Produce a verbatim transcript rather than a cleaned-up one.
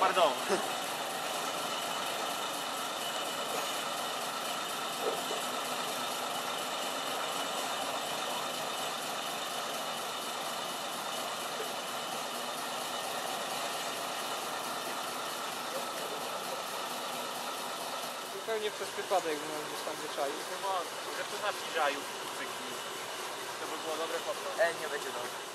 pardon. Zupełnie przez przypadek gdzieś tam wyczaił. Chyba, że tu napiżają cyki. To by było dobre foto. E, nie będzie dobre.